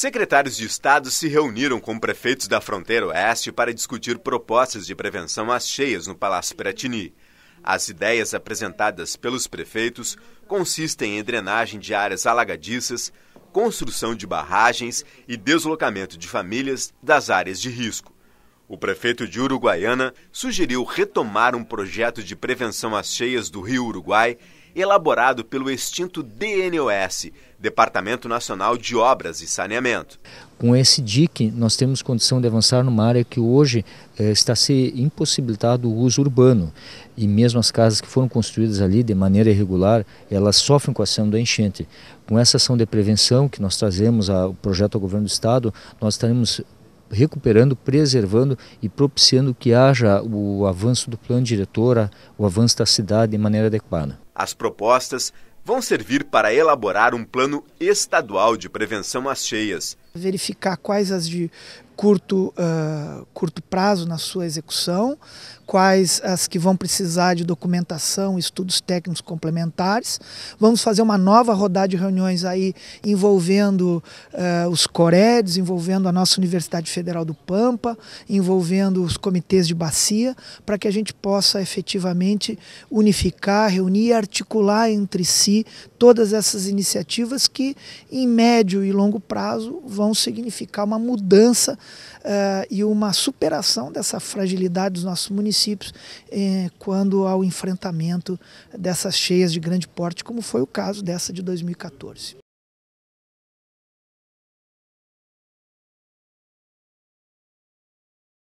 Secretários de Estado se reuniram com prefeitos da fronteira oeste para discutir propostas de prevenção às cheias no Palácio Piratini. As ideias apresentadas pelos prefeitos consistem em drenagem de áreas alagadiças, construção de barragens e deslocamento de famílias das áreas de risco. O prefeito de Uruguaiana sugeriu retomar um projeto de prevenção às cheias do Rio Uruguai, elaborado pelo extinto DNOS, Departamento Nacional de Obras e Saneamento. Com esse DIC, nós temos condição de avançar numa área que hoje está se impossibilitado o uso urbano. E mesmo as casas que foram construídas ali de maneira irregular, elas sofrem com a ação da enchente. Com essa ação de prevenção que nós trazemos ao projeto ao governo do Estado, nós estaremos recuperando, preservando e propiciando que haja o avanço do plano diretor, o avanço da cidade de maneira adequada. As propostas vão servir para elaborar um plano estadual de prevenção às cheias. Verificar quais as de curto prazo na sua execução, quais as que vão precisar de documentação, estudos técnicos complementares. Vamos fazer uma nova rodada de reuniões aí envolvendo os COREDs, envolvendo a nossa Universidade Federal do Pampa, envolvendo os comitês de bacia, para que a gente possa efetivamente unificar, reunir e articular entre si todas essas iniciativas que em médio e longo prazo vão significar uma mudança e uma superação dessa fragilidade dos nossos municípios quando ao enfrentamento dessas cheias de grande porte, como foi o caso dessa de 2014.